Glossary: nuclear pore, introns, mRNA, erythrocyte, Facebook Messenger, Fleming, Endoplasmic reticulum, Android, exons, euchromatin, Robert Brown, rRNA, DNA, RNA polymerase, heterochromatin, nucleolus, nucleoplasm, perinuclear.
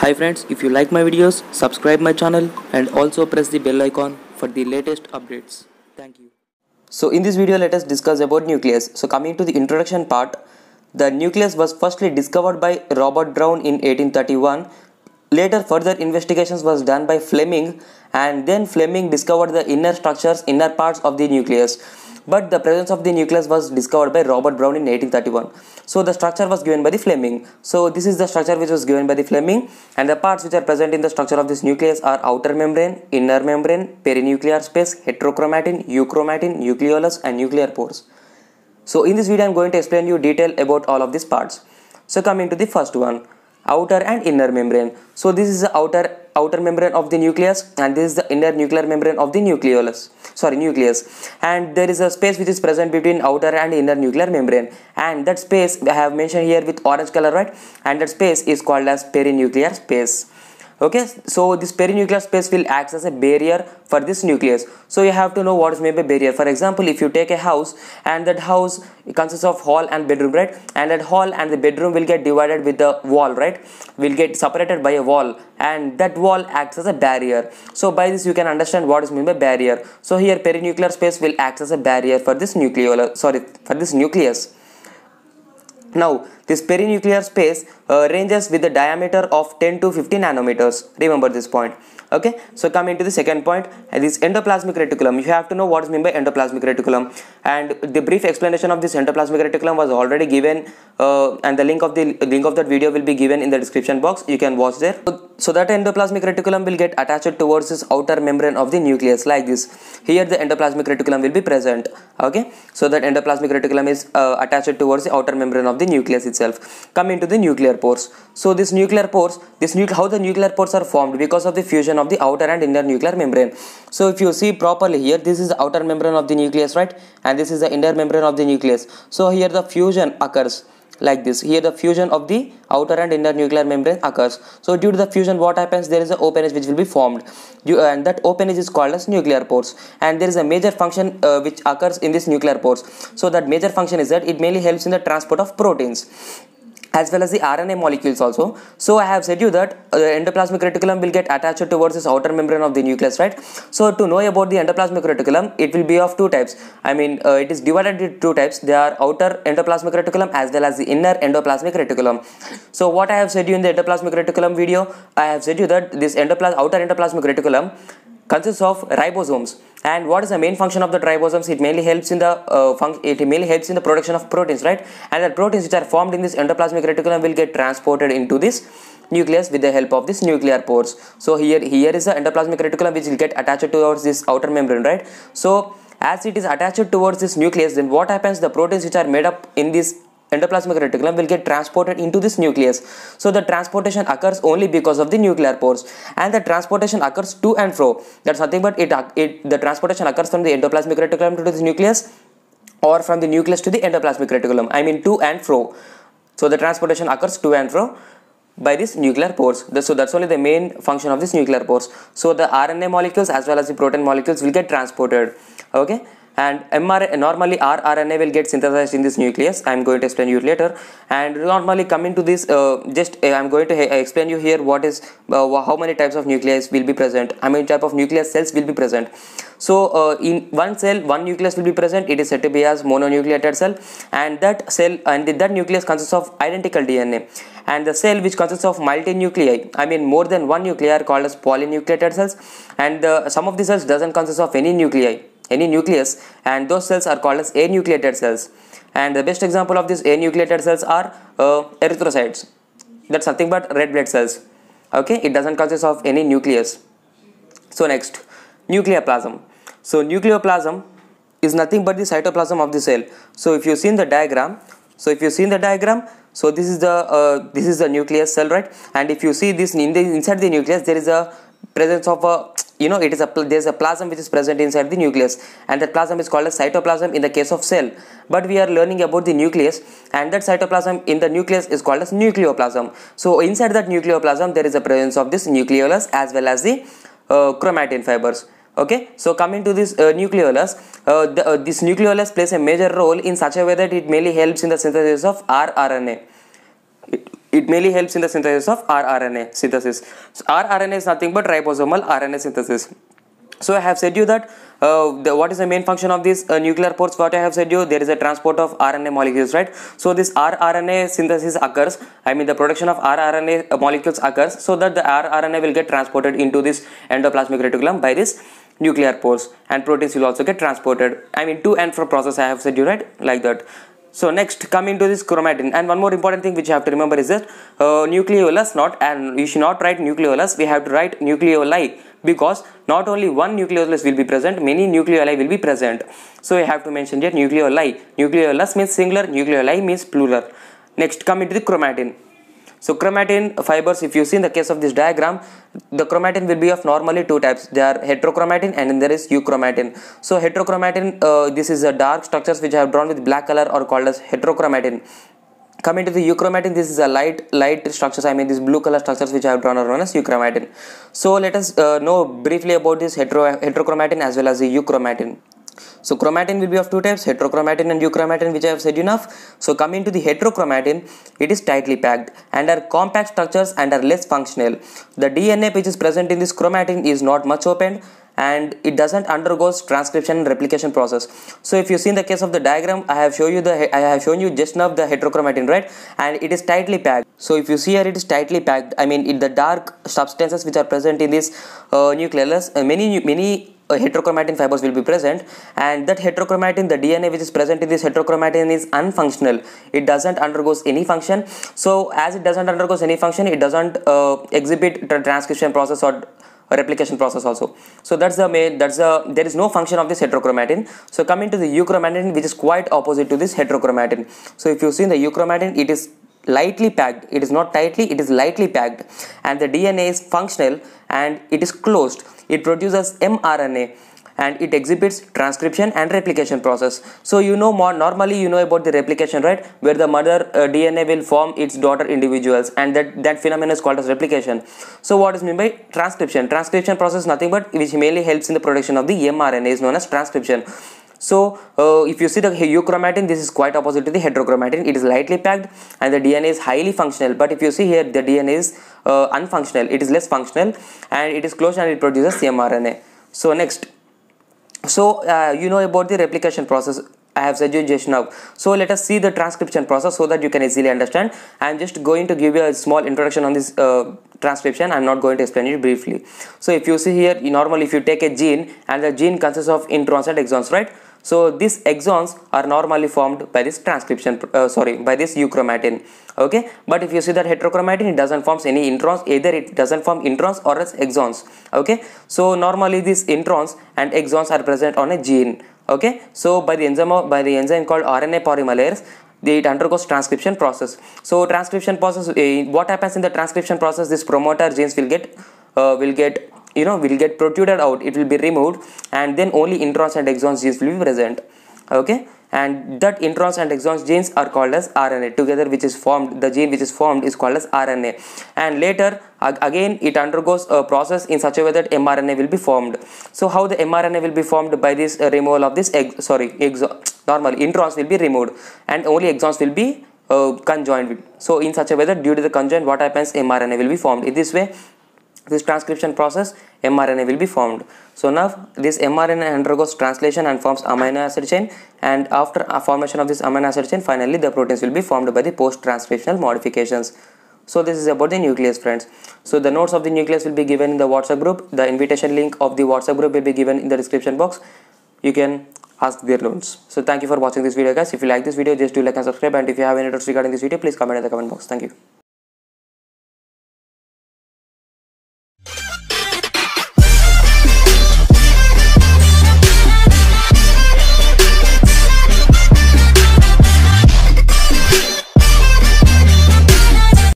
Hi friends, if you like my videos, subscribe my channel and also press the bell icon for the latest updates. Thank you. So in this video, let us discuss about nucleus. So coming to the introduction part, the nucleus was firstly discovered by Robert Brown in 1831. Later further investigations was done by Fleming, and then Fleming discovered the inner structures, inner parts of the nucleus. But the presence of the nucleus was discovered by Robert Brown in 1831. So the structure was given by the Fleming. So this is the structure which was given by the Fleming, and the parts which are present in the structure of this nucleus are outer membrane, inner membrane, perinuclear space, heterochromatin, euchromatin, nucleolus and nuclear pores. So in this video I am going to explain you detail about all of these parts. So coming to the first one, outer and inner membrane. So this is the outer membrane of the nucleus, and this is the inner nuclear membrane of the nucleus, and there is a space which is present between outer and inner nuclear membrane, and that space I have mentioned here with orange color, right? And that space is called as perinuclear space. Okay, so this perinuclear space will act as a barrier for this nucleus. So you have to know what is meant by barrier. For example, if you take a house, and that house consists of hall and bedroom, right? And that hall and the bedroom will get divided with the wall, right? Will get separated by a wall, and that wall acts as a barrier. So by this you can understand what is meant by barrier. So here perinuclear space will act as a barrier for this nucleus. Now, this perinuclear space ranges with a diameter of 10 to 50 nanometers. Remember this point. Okay, so coming to the second point, and this endoplasmic reticulum. You have to know what is meant by endoplasmic reticulum. And the brief explanation of this endoplasmic reticulum was already given, and the link of that video will be given in the description box. You can watch there. So that endoplasmic reticulum will get attached towards this outer membrane of the nucleus like this. Here the endoplasmic reticulum will be present. Okay, so that endoplasmic reticulum is attached towards the outer membrane of the nucleus itself. Coming to the nuclear pores. So this nuclear pores, how the nuclear pores are formed because of the fusion of the outer and inner nuclear membrane. So if you see properly here, this is the outer membrane of the nucleus, right? And this is the inner membrane of the nucleus. So here the fusion occurs. Like this, here the fusion of the outer and inner nuclear membrane occurs. So due to the fusion, what happens? There is an openage which will be formed, and that openage is called as nuclear pores. And there is a major function which occurs in this nuclear pores. So that major function is that it mainly helps in the transport of proteins as well as the RNA molecules also. So I have said you that the endoplasmic reticulum will get attached towards this outer membrane of the nucleus, right? So to know about the endoplasmic reticulum, it will be of two types. I mean, it is divided into two types. They are outer endoplasmic reticulum as well as the inner endoplasmic reticulum. So what I have said you in the endoplasmic reticulum video, I have said you that this outer endoplasmic reticulum consists of ribosomes. And what is the main function of the ribosomes? It mainly helps in the production of proteins, right? And the proteins which are formed in this endoplasmic reticulum will get transported into this nucleus with the help of this nuclear pores. So here is the endoplasmic reticulum which will get attached towards this outer membrane, right? So as it is attached towards this nucleus, then what happens? The proteins which are made up in this endoplasmic reticulum will get transported into this nucleus. So the transportation occurs only because of the nuclear pores, and the transportation occurs to and fro. That's nothing but the transportation occurs from the endoplasmic reticulum to this nucleus, or from the nucleus to the endoplasmic reticulum. I mean to and fro. So the transportation occurs to and fro by this nuclear pores. So that's only the main function of this nuclear pores. So the RNA molecules as well as the protein molecules will get transported. Okay. And normally rRNA will get synthesized in this nucleus. I am going to explain you later. And normally coming to this, I am going to explain you here what is, how many types of nucleus will be present, how many type of nucleus cells will be present. So in one cell, one nucleus will be present. It is said to be as mononucleated cell, and that cell and that nucleus consists of identical DNA. And the cell which consists of multinuclei, I mean more than one nuclei, are called as polynucleated cells. And some of these cells doesn't consist of any nuclei, any nucleus, and those cells are called as anucleated cells. And the best example of these anucleated cells are erythrocytes. That's nothing but red blood cells. Okay, it doesn't consist of any nucleus. So next, nucleoplasm. So nucleoplasm is nothing but the cytoplasm of the cell. So if you see in the diagram, so this is the nucleus cell, right? And if you see this inside the nucleus, there is a presence of a there's a plasm which is present inside the nucleus, and that plasm is called as cytoplasm in the case of cell. But we are learning about the nucleus, and that cytoplasm in the nucleus is called as nucleoplasm. So inside that nucleoplasm there is a presence of this nucleolus as well as the chromatin fibers. Okay, so coming to this nucleolus, this nucleolus plays a major role in such a way that it mainly helps in the synthesis of rRNA. It It mainly helps in the synthesis of rRNA synthesis. So rRNA is nothing but ribosomal RNA synthesis. So I have said you that what is the main function of these nuclear pores? What I have said you, there is a transport of RNA molecules, right? So this rRNA synthesis occurs, I mean the production of rRNA molecules occurs, so that the rRNA will get transported into this endoplasmic reticulum by this nuclear pores, and proteins will also get transported, I mean to and fro process, I have said you, right, like that. So next, come into this chromatin, and one more important thing which you have to remember is that nucleolus, and you should not write nucleolus, we have to write nucleoli, because not only one nucleolus will be present, many nucleoli will be present. So we have to mention here nucleoli. Nucleolus means singular, nucleoli means plural. Next, come into the chromatin. So chromatin fibers, if you see in the case of this diagram, the chromatin will be of normally two types. They are heterochromatin and then there is euchromatin. So heterochromatin, this is a dark structures which I have drawn with black color are called as heterochromatin. Coming to the euchromatin, this is a light structures, I mean these blue color structures which I have drawn are known as euchromatin. So let us know briefly about this heterochromatin as well as the euchromatin. So chromatin will be of two types, heterochromatin and euchromatin, which I have said enough. So coming to the heterochromatin, it is tightly packed and are compact structures and are less functional. The DNA which is present in this chromatin is not much opened and it doesn't undergo transcription and replication process. So if you see in the case of the diagram, I have shown you just now the heterochromatin, right? And it is tightly packed. So if you see here, it is tightly packed. I mean, the dark substances which are present in this nucleolus, many heterochromatin fibers will be present, and that heterochromatin, the DNA which is present in this heterochromatin is unfunctional. It doesn't undergoes any function. So as it doesn't undergoes any function, it doesn't exhibit the transcription process or replication process also. So there is no function of this heterochromatin. So coming to the euchromatin, which is quite opposite to this heterochromatin. So if you see in the euchromatin, it is lightly packed. It is not tightly, it is lightly packed, and the DNA is functional and it is closed. It produces mRNA and it exhibits transcription and replication process. So you know more, normally you know about the replication, right? Where the mother DNA will form its daughter individuals, and that phenomenon is called as replication. So what is meant by transcription? Transcription process is nothing but which mainly helps in the production of the mRNA is known as transcription. So if you see the euchromatin, this is quite opposite to the heterochromatin. It is lightly packed and the DNA is highly functional. But if you see here, the DNA is unfunctional. It is less functional and it is closed and it produces mRNA. So next, you know about the replication process. I have said you just now. So let us see the transcription process so that you can easily understand. I am just going to give you a small introduction on this transcription. I am not going to explain it briefly. So if you see here, normally if you take a gene, and the gene consists of introns and exons, right? So these exons are normally formed by this euchromatin. Okay, but if you see that heterochromatin, it doesn't form any introns, either it doesn't form introns or its exons. Okay, so normally these introns and exons are present on a gene. Okay, so by the enzyme called RNA polymerase, it undergoes transcription process. So transcription process, what happens in the transcription process? This promoter genes will get protruded out. It will be removed, and then only introns and exons genes will be present. Okay, and that introns and exons genes are called as RNA together, which is formed. The gene which is formed is called as RNA, and later again it undergoes a process in such a way that mRNA will be formed. So how the mRNA will be formed? By this removal of this introns will be removed and only exons will be conjoined with. So in such a way that due to the conjoint, what happens? mRNA will be formed. In this way, this transcription process, mRNA will be formed. So now this mRNA undergoes translation and forms amino acid chain, and after formation of this amino acid chain, finally the proteins will be formed by the post-transcriptional modifications. So this is about the nucleus, friends. So the notes of the nucleus will be given in the WhatsApp group. The invitation link of the WhatsApp group will be given in the description box. You can ask their notes. So thank you for watching this video, guys. If you like this video, just do like and subscribe, and if you have any notes regarding this video, please comment in the comment box. Thank you.